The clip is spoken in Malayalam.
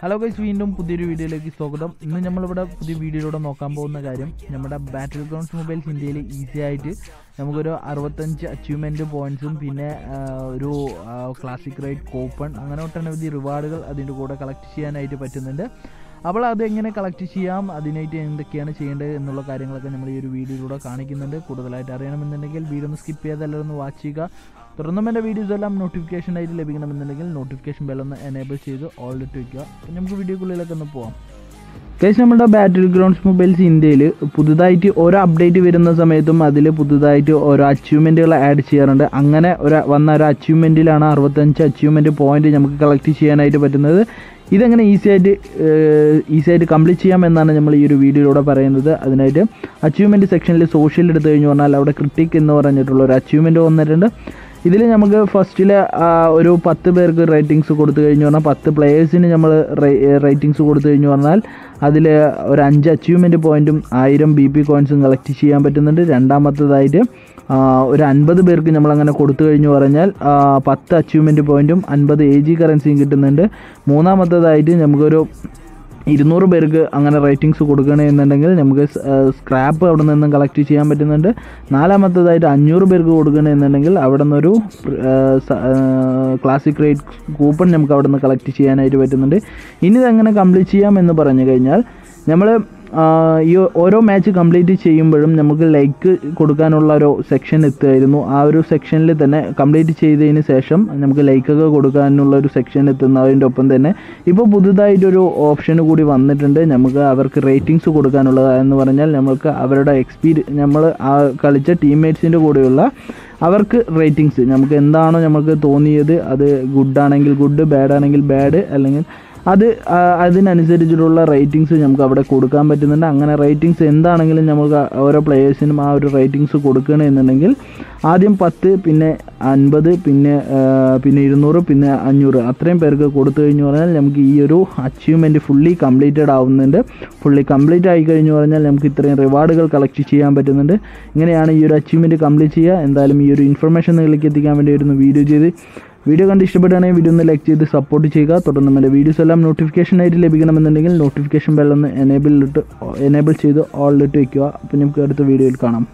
Hello guys, വീണ്ടും പുതിയൊരു വീഡിയോയിലേക്ക് സ്വാഗതം. ഇന്ന് നമ്മളിവിടെ പുതിയ വീഡിയോയിലൂടെ നോക്കാൻ പോകുന്ന കാര്യം നമ്മുടെ ബാറ്റിൽ ഗ്രൗണ്ട്സ് മൊബൈൽസ് ഇന്ത്യയിൽ ഈസി ആയിട്ട് നമുക്കൊരു 65 അച്ചീവ്മെൻറ്റ് പോയിൻറ്റ്സും പിന്നെ ഒരു ക്ലാസിക് റൈഡ് കൂപ്പൺ അങ്ങനെ ഒട്ടനവധി റിവാർഡുകൾ അതിൻ്റെ കൂടെ കളക്ട് ചെയ്യാനായിട്ട് പറ്റുന്നുണ്ട്. അപ്പോൾ അതെങ്ങനെ കളക്ട് ചെയ്യാം, അതിനായിട്ട് എന്തൊക്കെയാണ് ചെയ്യേണ്ടത് എന്നുള്ള കാര്യങ്ങളൊക്കെ നമ്മൾ ഈ ഒരു വീഡിയോയിലൂടെ കാണിക്കുന്നുണ്ട്. കൂടുതലായിട്ട് അറിയണമെന്നുണ്ടെങ്കിൽ വീഡിയോ ഒന്ന് സ്കിപ്പ് ചെയ്തല്ല ഒന്ന് വാച്ച് ചെയ്യുക. തുടർന്നും എൻ്റെ വീഡിയോസ് എല്ലാം നോട്ടിഫിക്കേഷനായിട്ട് ലഭിക്കണമെന്നുണ്ടെങ്കിൽ നോട്ടിഫിക്കേഷൻ ബെല്ലൊന്ന് എനേബിൾ ചെയ്ത് ഓൾ ഇട്ട് വയ്ക്കുക. പിന്നെ നമുക്ക് വീഡിയോക്കുള്ളിലൊക്കെ ഒന്ന് പോകാം. കേസ് നമ്മുടെ ബാറ്റിൽ ഗ്രൗണ്ട്സ് മൊബൈൽസ് ഇന്ത്യയിൽ പുതുതായിട്ട് ഓരോ അപ്ഡേറ്റ് വരുന്ന സമയത്തും അതിൽ പുതുതായിട്ട് ഓരോ അച്ചീവ്മെൻറ്റുകൾ ആഡ് ചെയ്യാറുണ്ട്. അങ്ങനെ ഒരു അച്ചീവ്മെൻറ്റിലാണ് 65 അച്ചീവ്മെൻറ്റ് പോയിൻറ്റ് നമുക്ക് കളക്ട് ചെയ്യാനായിട്ട് പറ്റുന്നത്. ഇതെങ്ങനെ ഈസിയായിട്ട് കംപ്ലീറ്റ് ചെയ്യാം എന്നാണ് നമ്മൾ ഈ ഒരു വീഡിയോയിലൂടെ പറയുന്നത്. അതിനായിട്ട് അച്ചീവ്മെൻറ്റ് സെക്ഷനിൽ സോഷ്യൽ എടുത്തു കഴിഞ്ഞു പറഞ്ഞാൽ അവിടെ ക്രിട്ടിക് എന്ന് പറഞ്ഞിട്ടുള്ള ഒരു അച്ചീവ്മെൻറ്റ് വന്നിട്ടുണ്ട്. ഇതിൽ നമുക്ക് ഫസ്റ്റിൽ ഒരു 10 പേർക്ക് റേറ്റിംഗ്സ് കൊടുത്തു കഴിഞ്ഞു പറഞ്ഞാൽ 10 പ്ലെയേഴ്സിന് നമ്മൾ റേറ്റിംഗ്സ് കൊടുത്തു കഴിഞ്ഞു പറഞ്ഞാൽ അതിൽ ഒരു 5 അച്ചീവ്മെൻറ്റ് പോയിൻറ്റും 1000 BP കോയിൻസും കളക്ട് ചെയ്യാൻ പറ്റുന്നുണ്ട്. രണ്ടാമത്തതായിട്ട് ഒരു 50 പേർക്ക് നമ്മളങ്ങനെ കൊടുത്തു കഴിഞ്ഞു പറഞ്ഞാൽ 10 അച്ചീവ്മെൻറ്റ് പോയിൻറ്റും 50 AG കറൻസിയും കിട്ടുന്നുണ്ട്. മൂന്നാമത്തതായിട്ട് നമുക്കൊരു 200 പേർക്ക് അങ്ങനെ റേറ്റിംഗ്സ് കൊടുക്കണമെന്നുണ്ടെങ്കിൽ നമുക്ക് സ്ക്രാപ്പ് അവിടെ നിന്നും കളക്ട് ചെയ്യാൻ പറ്റുന്നുണ്ട്. നാലാമത്തതായിട്ട് 500 പേർക്ക് കൊടുക്കണമെന്നുണ്ടെങ്കിൽ അവിടെ നിന്നൊരു ക്ലാസിക് റേറ്റ് കൂപ്പൺ നമുക്ക് അവിടെ നിന്ന് കളക്ട് ചെയ്യാനായിട്ട് പറ്റുന്നുണ്ട്. ഇനി ഇതെങ്ങനെ കംപ്ലീറ്റ് ചെയ്യാം എന്ന് പറഞ്ഞു കഴിഞ്ഞാൽ നമ്മൾ ഈ ഓരോ മാച്ച് കംപ്ലീറ്റ് ചെയ്യുമ്പോഴും നമുക്ക് ലൈക്ക് കൊടുക്കാനുള്ള ഒരു സെക്ഷൻ എത്തുമായിരുന്നു. ആ ഒരു സെക്ഷനിൽ തന്നെ കംപ്ലീറ്റ് ചെയ്തതിന് ശേഷം നമുക്ക് ലൈക്കൊക്കെ കൊടുക്കാനുള്ള ഒരു സെക്ഷൻ എത്തുന്നതിൻ്റെ ഒപ്പം തന്നെ ഇപ്പോൾ പുതുതായിട്ടൊരു ഓപ്ഷൻ കൂടി വന്നിട്ടുണ്ട്. നമുക്ക് അവർക്ക് റേറ്റിംഗ്സ് കൊടുക്കാനുള്ളതെന്ന് പറഞ്ഞാൽ നമുക്ക് അവരുടെ നമ്മൾ ആ കളിച്ച ടീംമേറ്റ്സിൻ്റെ കൂടെയുള്ള അവർക്ക് റേറ്റിംഗ്സ് നമുക്ക് എന്താണോ നമുക്ക് തോന്നിയത്, അത് ഗുഡാണെങ്കിൽ ഗുഡ്, ബാഡാണെങ്കിൽ ബാഡ്, അല്ലെങ്കിൽ അതിനനുസരിച്ചിട്ടുള്ള റേറ്റിംഗ്സ് നമുക്ക് അവിടെ കൊടുക്കാൻ പറ്റുന്നുണ്ട്. അങ്ങനെ റേറ്റിംഗ്സ് എന്താണെങ്കിലും നമുക്ക് ഓരോ പ്ലെയേഴ്സിനും ആ ഒരു റേറ്റിംഗ്സ് കൊടുക്കണമെന്നുണ്ടെങ്കിൽ ആദ്യം 10, പിന്നെ 50, പിന്നെ 200, പിന്നെ 500 അത്രയും പേർക്ക് കൊടുത്തു കഴിഞ്ഞു പറഞ്ഞാൽ നമുക്ക് ഈ ഒരു അച്ചീവ്മെൻറ്റ് ഫുള്ളി കംപ്ലീറ്റഡ് ആവുന്നുണ്ട്. ഫുള്ളി കംപ്ലീറ്റ് ആയി കഴിഞ്ഞു പറഞ്ഞാൽ നമുക്ക് ഇത്രയും റിവാർഡുകൾ കളക്ട് ചെയ്യാൻ പറ്റുന്നുണ്ട്. ഇങ്ങനെയാണ് ഈ ഒരു അച്ചീവ്മെൻറ്റ് കംപ്ലീറ്റ് ചെയ്യുക. എന്തായാലും ഈ ഒരു ഇൻഫർമേഷൻ നിങ്ങളിലേക്ക് എത്തിക്കാൻ വേണ്ടിയായിരുന്നു വീഡിയോ ചെയ്ത്. വീഡിയോ കണ്ട് ഇഷ്ടപ്പെടുകയാണെങ്കിൽ വീഡിയോ ഒന്ന് ലൈക്ക് ചെയ്ത് സപ്പോർട്ട് ചെയ്യുക. തുടർന്ന് നമ്മുടെ വീഡിയോസ് എല്ലാം നോട്ടിഫിക്കേഷനായിട്ട് ലഭിക്കണമെന്നുണ്ടെങ്കിൽ നോട്ടിഫിക്കേഷൻ ബെല്ലൊന്ന് എനേബിൾ ചെയ്ത് ഓൾ ഇട്ട് വയ്ക്കുക. അപ്പോൾ നമുക്ക് അടുത്ത വീഡിയോയിൽ കാണാം.